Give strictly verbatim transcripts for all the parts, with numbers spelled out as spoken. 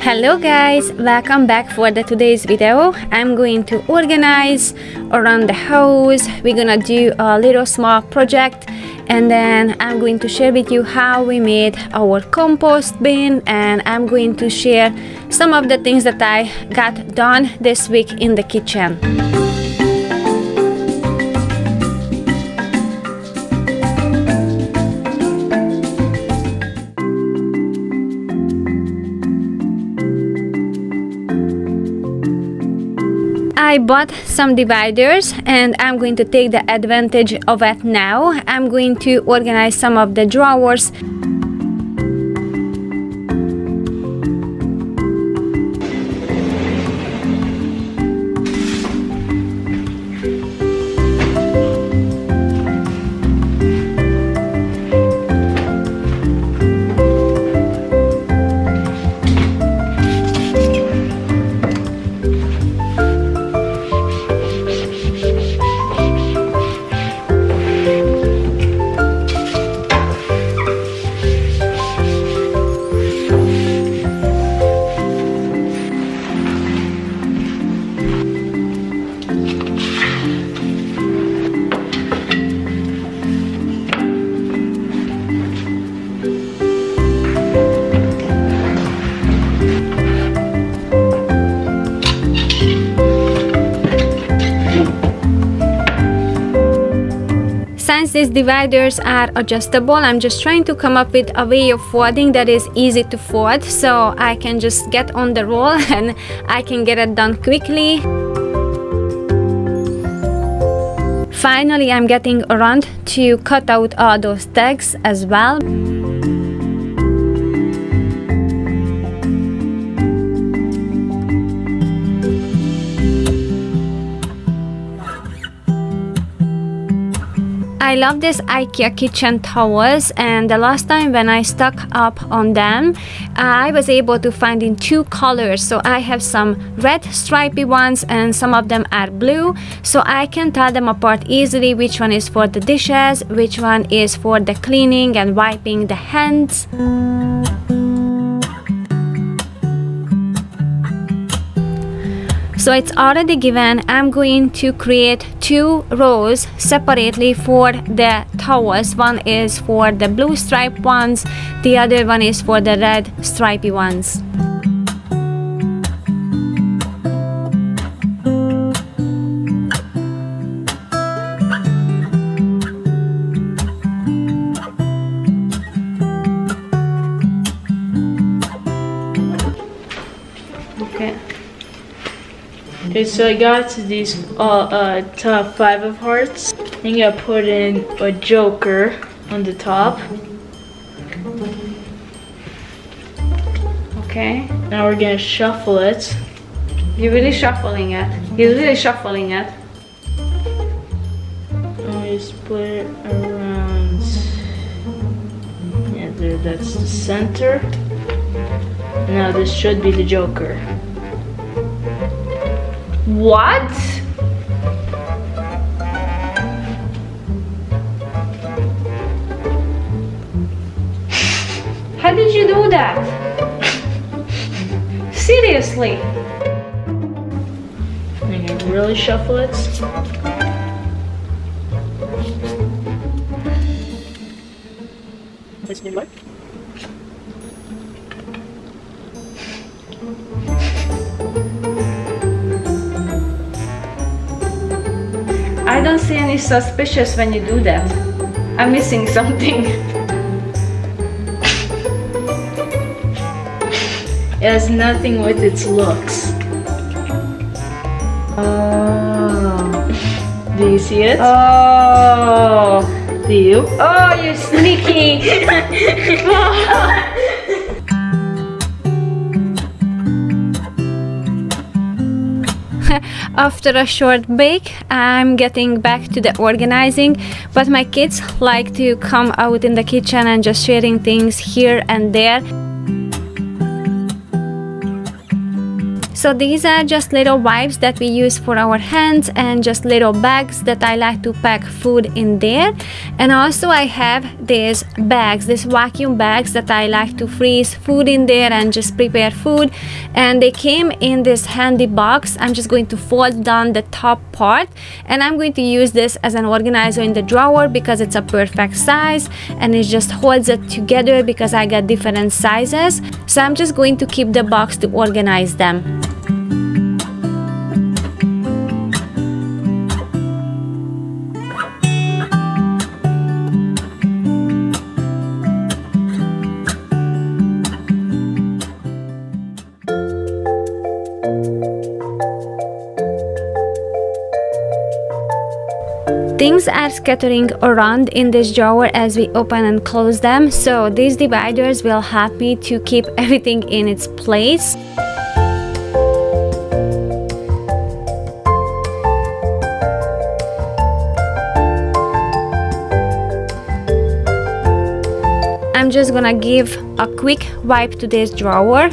Hello guys, welcome back for the today's video. I'm going to organize around the house. We're gonna do a little small project and then I'm going to share with you how we made our compost bin, and I'm going to share some of the things that I got done this week in the kitchen. I bought some dividers and I'm going to take the advantage of it now. I'm going to organize some of the drawers. Since these dividers are adjustable, I'm just trying to come up with a way of folding that is easy to fold, so I can just get on the roll and I can get it done quickly. Finally, I'm getting around to cut out all those tags as well. I love these IKEA kitchen towels, and the last time when I stocked up on them, I was able to find in two colors. So I have some red stripy ones and some of them are blue, so I can tell them apart easily which one is for the dishes, which one is for the cleaning and wiping the hands. So it's already given. I'm going to create two rows separately for the towels. One is for the blue striped ones, the other one is for the red stripy ones. Okay, so I got these all uh, top five of hearts. I'm gonna put in a joker on the top. Okay, now we're gonna shuffle it. You're really shuffling it. He's really shuffling it. And we split it around. Yeah, there, that's the center. Now this should be the joker. What? How did you do that? Seriously? Can you really shuffle it? Let's do it. I don't see any suspicious when you do that. I'm missing something. It has nothing with its looks. Oh. Do you see it? Oh. Do you? Oh, you sneaky. After a short break, I'm getting back to the organizing, but my kids like to come out in the kitchen and just sharing things here and there. So these are just little wipes that we use for our hands and just little bags that I like to pack food in there. And also I have these bags, these vacuum bags that I like to freeze food in there and just prepare food. And they came in this handy box. I'm just going to fold down the top part and I'm going to use this as an organizer in the drawer because it's a perfect size and it just holds it together because I got different sizes. So I'm just going to keep the box to organize them. Things are scattering around in this drawer as we open and close them, so these dividers will help me to keep everything in its place. I'm just gonna give a quick wipe to this drawer.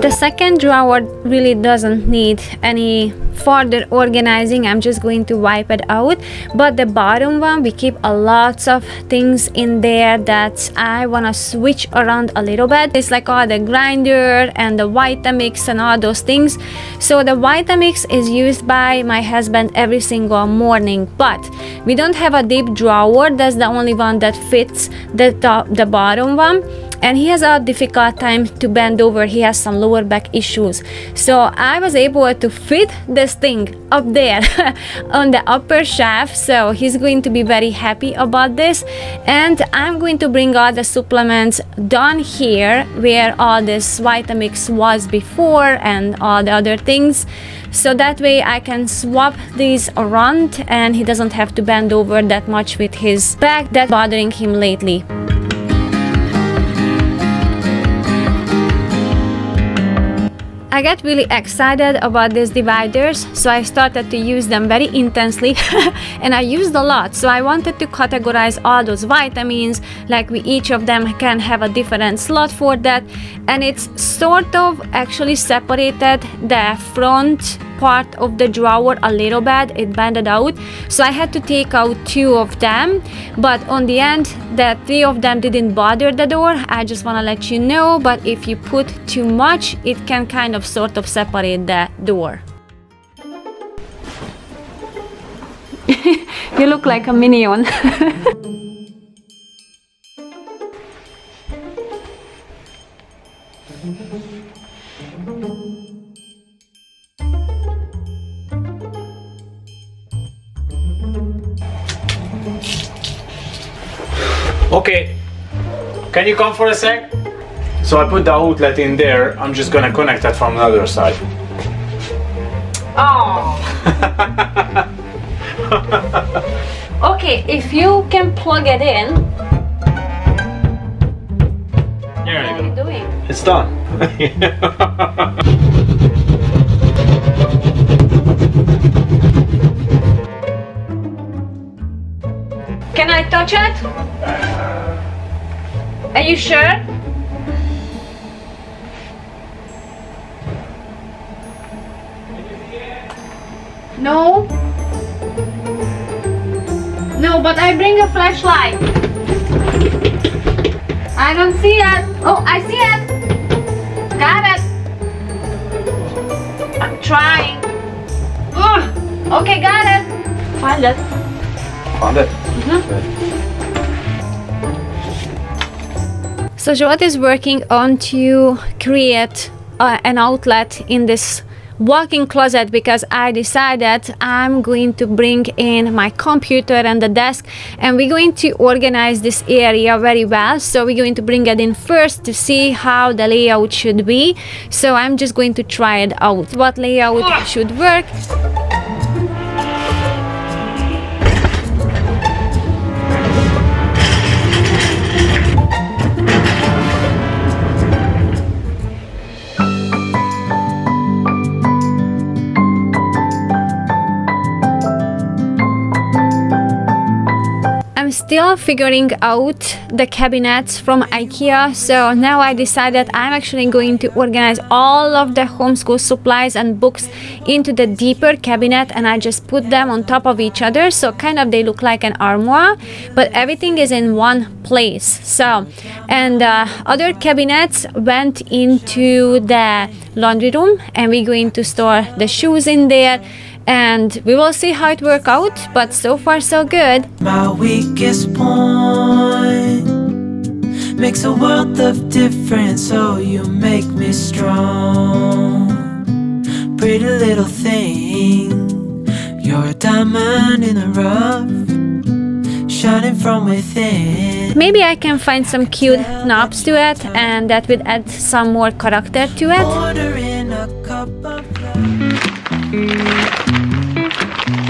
The second drawer really doesn't need any further organizing. I'm just going to wipe it out, but the bottom one, we keep a lots of things in there that I want to switch around a little bit. It's like all the grinder and the Vitamix and all those things. So the Vitamix is used by my husband every single morning, but we don't have a deep drawer. That's the only one that fits the top, the bottom one. And he has a difficult time to bend over. He has some lower back issues. So I was able to fit this thing up there on the upper shelf. So he's going to be very happy about this. And I'm going to bring all the supplements down here where all this Vitamix was before and all the other things. So that way I can swap these around and he doesn't have to bend over that much with his back that's bothering him lately. I got really excited about these dividers, so I started to use them very intensely and I used a lot. So I wanted to categorize all those vitamins, like we each of them can have a different slot for that, and it's sort of actually separated the front part of the drawer a little bit. It banded out, so I had to take out two of them, but on the end the three of them didn't bother the door. I just want to let you know, but if you put too much it can kind of sort of separate the door. You look like a minion. Okay, can you come for a sec? So I put the outlet in there. I'm just gonna connect it from the other side. Oh. Okay, if you can plug it in. There you go. What are you doing? It's done. Can I touch it? Are you sure? No? No, but I bring a flashlight. I don't see it. Oh, I see it. Got it. I'm trying. Ugh. Okay, got it. Found it. Found it. Mm-hmm. So Joat is working on to create uh, an outlet in this walk-in closet because I decided I'm going to bring in my computer and the desk, and we're going to organize this area very well. So we're going to bring it in first to see how the layout should be. So I'm just going to try it out, what layout should work. Still figuring out the cabinets from IKEA, so now I decided I'm actually going to organize all of the homeschool supplies and books into the deeper cabinet, and I just put them on top of each other, so kind of they look like an armoire, but everything is in one place. So, and uh, other cabinets went into the laundry room, and we're going to store the shoes in there. And we will see how it works out, but so far so good. My weakest point makes a world of difference, so you make me strong. Pretty little thing, you're a diamond in the rough, shining from within. Maybe I can find some cute knobs to it, and that would add some more character to it. Order in a cup of love.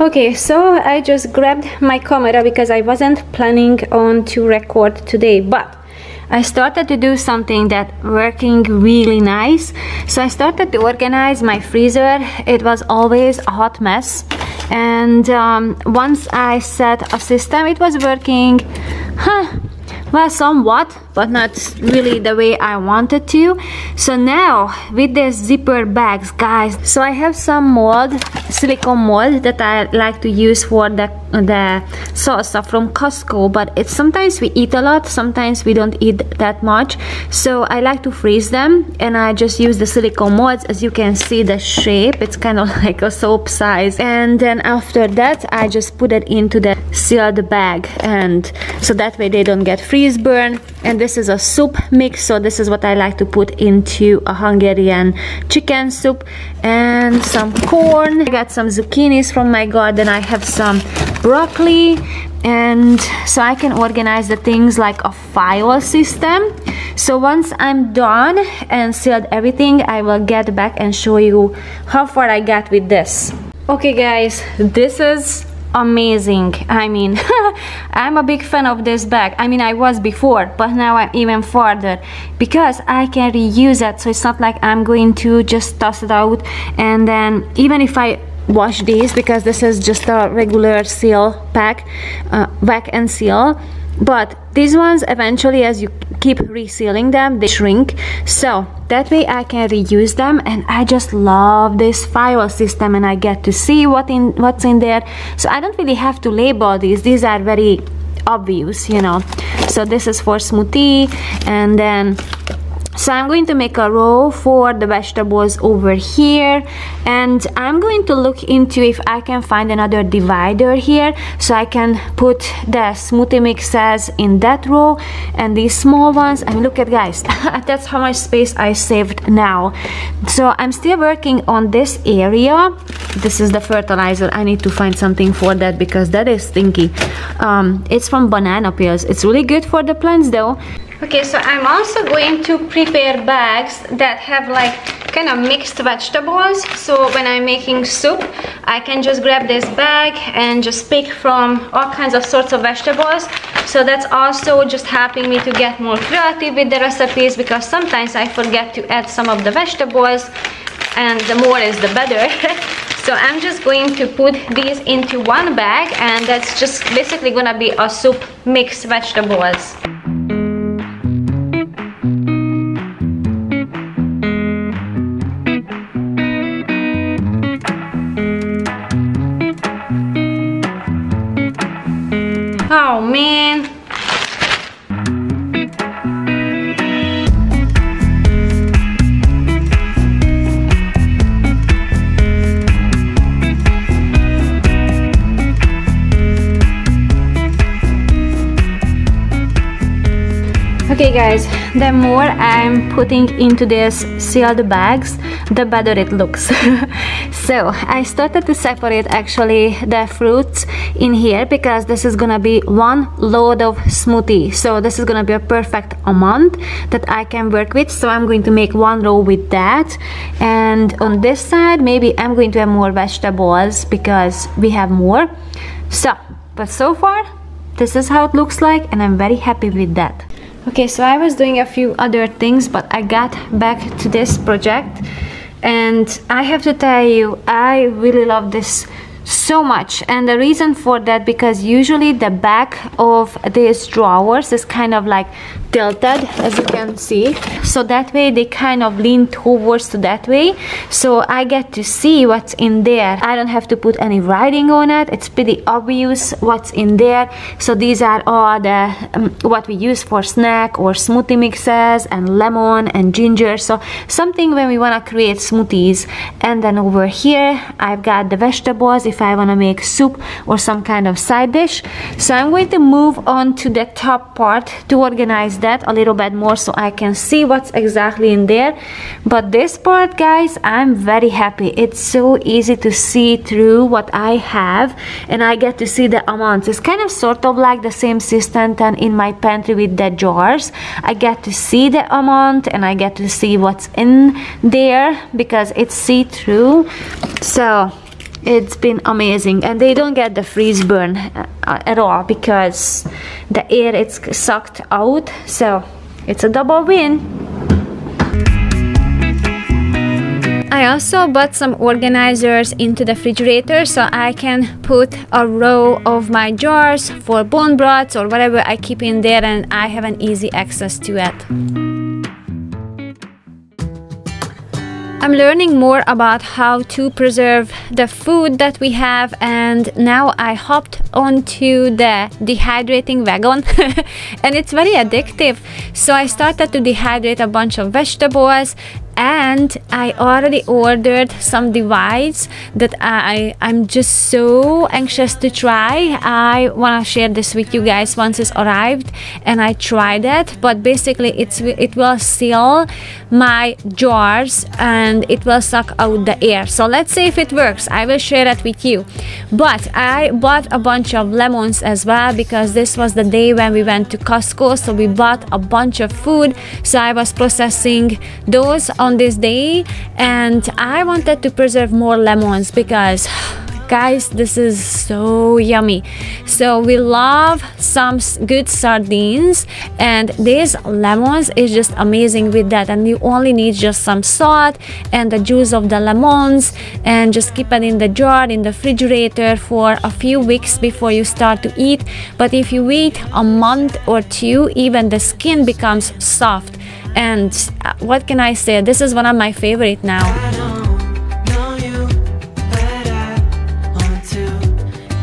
Okay, so I just grabbed my camera because I wasn't planning on to record today, but I started to do something that working really nice. So I started to organize my freezer. It was always a hot mess, and um, once I set a system, it was working, huh, well, somewhat, but not really the way I wanted to. So now with these zipper bags, guys, so I have some mold, silicone mold, that I like to use for the, the salsa from Costco, but it's sometimes we eat a lot, sometimes we don't eat that much, so I like to freeze them, and I just use the silicone molds. As you can see the shape, it's kind of like a soap size, and then after that I just put it into the sealed bag, and so that way they don't get freeze burn. And this is a soup mix, so this is what I like to put into a Hungarian chicken soup, and some corn. I got some zucchinis from my garden, I have some broccoli, and so I can organize the things like a file system. So once I'm done and sealed everything, I will get back and show you how far I got with this. Okay guys, this is amazing. I mean, I'm a big fan of this bag. I mean, I was before, but now I'm even farther because I can reuse it. So it's not like I'm going to just toss it out, and then even if I wash these, because this is just a regular seal pack, uh, whack and seal, but these ones eventually, as you keep resealing them, they shrink, so that way I can reuse them. And I just love this file system, and I get to see what in what's in there, so I don't really have to label these. These are very obvious, you know. So this is for smoothie, and then so I'm going to make a row for the vegetables over here, and I'm going to look into if I can find another divider here, so I can put the smoothie mixes in that row and these small ones. And look at, guys, that's how much space I saved now. So I'm still working on this area. This is the fertilizer. I need to find something for that because that is stinky. Um, it's from banana peels. It's really good for the plants though. Okay, so I'm also going to prepare bags that have like kind of mixed vegetables, so when I'm making soup I can just grab this bag and just pick from all kinds of sorts of vegetables. So that's also just helping me to get more creative with the recipes, because sometimes I forget to add some of the vegetables, and the more is the better. So I'm just going to put these into one bag, and that's just basically gonna be a soup mixed vegetables. Oh man. Okay guys, the more I'm putting into these sealed bags, the better it looks. So I started to separate actually the fruits in here because this is gonna be one load of smoothie. So this is gonna be a perfect amount that I can work with. So I'm going to make one row with that. And on this side, maybe I'm going to have more vegetables because we have more. So, but so far, this is how it looks like and I'm very happy with that. Okay, so I was doing a few other things, but I got back to this project and I have to tell you, I really love this so much. And the reason for that, because usually the back of these drawers is kind of like tilted, as you can see, so that way they kind of lean towards to that way, so I get to see what's in there. I don't have to put any writing on it. It's pretty obvious what's in there. So these are all the um, what we use for snack or smoothie mixes, and lemon and ginger, so something when we want to create smoothies. And then over here I've got the vegetables if I want to make soup or some kind of side dish. So I'm going to move on to the top part to organize that a little bit more so I can see what's exactly in there. But this part, guys, I'm very happy. It's so easy to see through what I have and I get to see the amounts. It's kind of sort of like the same system than in my pantry with the jars. I get to see the amount and I get to see what's in there because it's see-through. So it's been amazing. And they don't get the freeze burn uh, at all because the air it's sucked out, so it's a double win. I also bought some organizers into the refrigerator so I can put a row of my jars for bone broths or whatever I keep in there, and I have an easy access to it. I'm learning more about how to preserve the food that we have, and now I hopped onto the dehydrating wagon and it's very addictive. So I started to dehydrate a bunch of vegetables, and I already ordered some device that I, I'm just so anxious to try. I want to share this with you guys once it's arrived and I tried it. But basically it's it will seal my jars and it will suck out the air. So let's see if it works. I will share it with you. But I bought a bunch of lemons as well because this was the day when we went to Costco, so we bought a bunch of food. So I was processing those on this day, and I wanted to preserve more lemons because guys, this is so yummy. So we love some good sardines, and these lemons is just amazing with that. And you only need just some salt and the juice of the lemons, and just keep it in the jar in the refrigerator for a few weeks before you start to eat. But if you wait a month or two, even the skin becomes soft. And what can I say, this is one of my favorite now.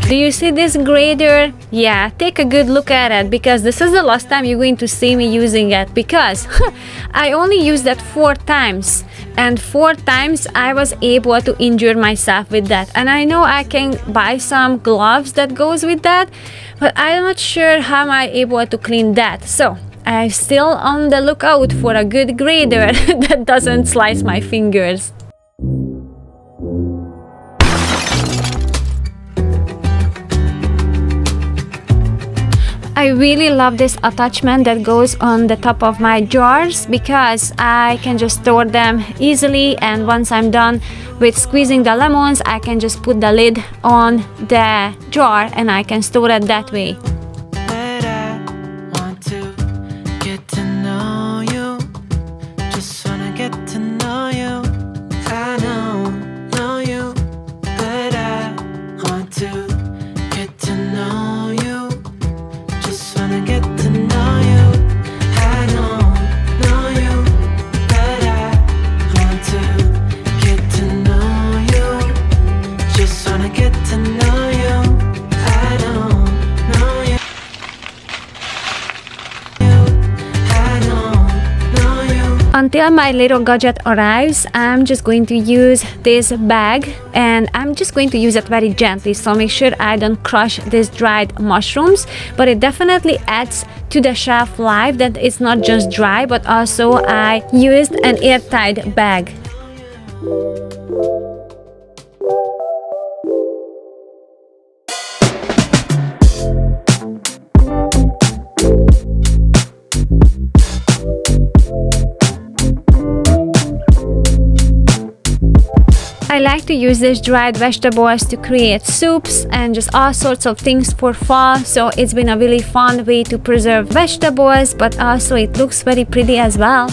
Do you see this grater? Yeah, take a good look at it because this is the last time you're going to see me using it, because I only used that four times and four times I was able to injure myself with that. And I know I can buy some gloves that goes with that, but I'm not sure how am I able to clean that. So I'm still on the lookout for a good grater that doesn't slice my fingers. I really love this attachment that goes on the top of my jars because I can just store them easily, and once I'm done with squeezing the lemons, I can just put the lid on the jar and I can store it that way. Get to know you, I don't know you. Until my little gadget arrives, I'm just going to use this bag, and I'm just going to use it very gently, so make sure I don't crush these dried mushrooms. But it definitely adds to the shelf life that it's not just dry, but also I used an airtight bag. I like to use these dried vegetables to create soups and just all sorts of things for fall, so it's been a really fun way to preserve vegetables, but also it looks very pretty as well.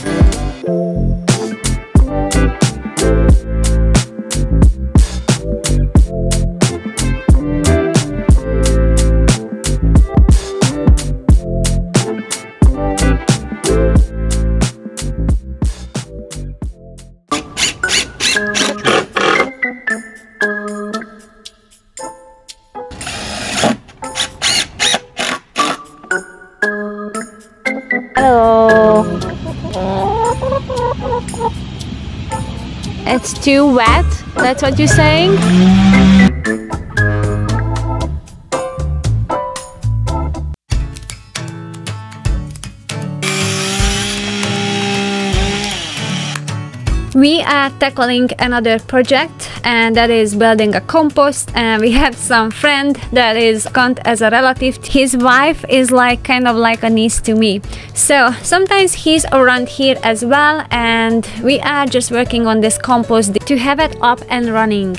It's too wet, that's what you're saying? We are tackling another project, and that is building a compost, and we have some friend that is count as a relative. His wife is like kind of like a niece to me, so sometimes he's around here as well, and we are just working on this compost to have it up and running.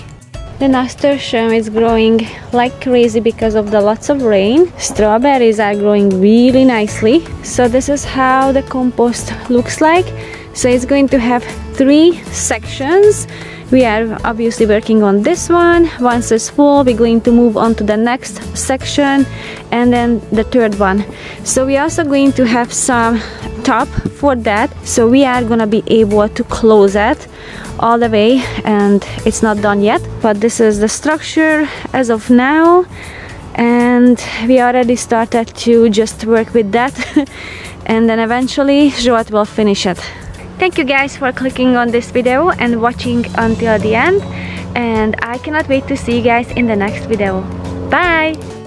The nasturtium is growing like crazy because of the lots of rain. Strawberries are growing really nicely. So this is how the compost looks like. So it's going to have three sections. We are obviously working on this one. Once it's full, we're going to move on to the next section, and then the third one. So we're also going to have some top for that, so we are gonna be able to close it all the way, and it's not done yet, but this is the structure as of now, and we already started to just work with that and then eventually Zsolt will finish it. Thank you guys for clicking on this video and watching until the end, and I cannot wait to see you guys in the next video. Bye!